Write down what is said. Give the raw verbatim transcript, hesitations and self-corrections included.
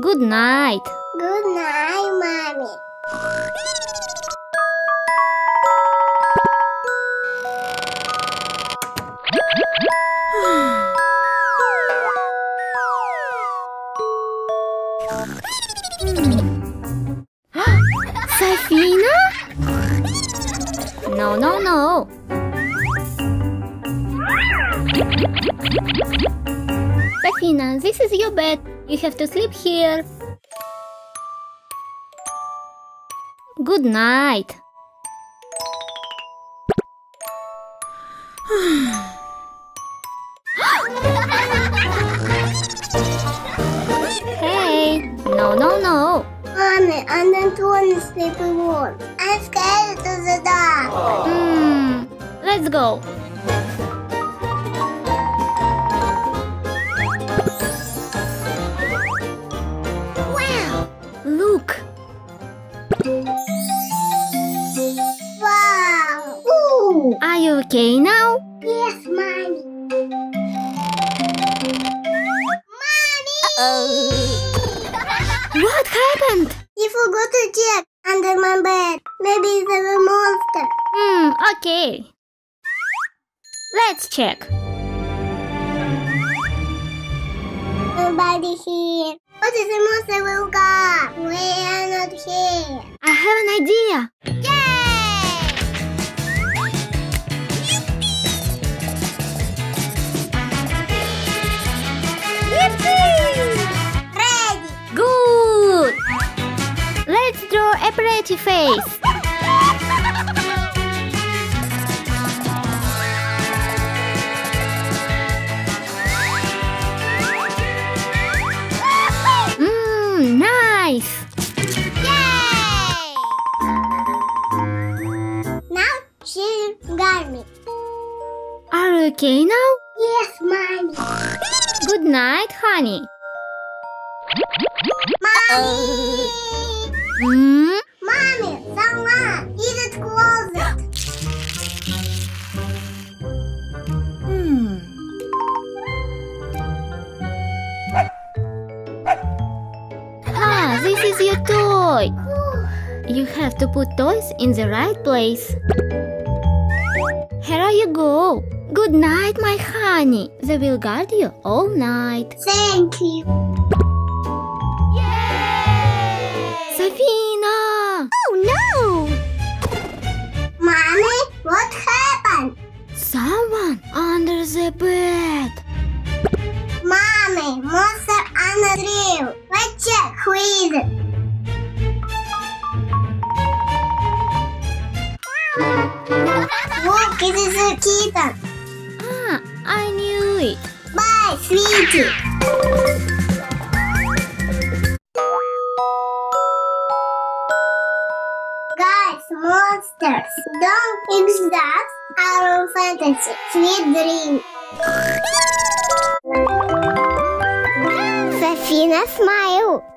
Good night. Good night, Mommy. Safina? No, no, no. Safina, this is your bed. You have to sleep here. Good night. Hey, no, no, no. Mommy, I don't want to sleep alone. I'm scared of the dark. Hmm, let's go. Wow, look. Wow! Ooh. Are you okay now? Yes, Mommy. Mommy! Uh-oh. What happened? You forgot to check under my bed. Maybe there's a monster. Hmm, okay. Let's check. Nobody here. What is the monster will come? We are not here. I have an idea. Yay! Yippee! Yippee! Ready! Good! Let's draw a pretty face. Okay now? Yes, Mommy. Good night, honey. Mommy! Hmm? Mommy, someone is it closet. Hmm. Ah, this is your toy. You have to put toys in the right place. Here you go. Good night, my honey. They will guard you all night. Thank you. Yay! Safina! Oh no! Mommy, what happened? Someone under the bed. Mommy, monster under the roof. Let's check who is it. Look, it is a kitten. Ah, I knew it. Bye, sweetie. Guys, monsters, don't exhaust our fantasy. Sweet dream. Safina Smile.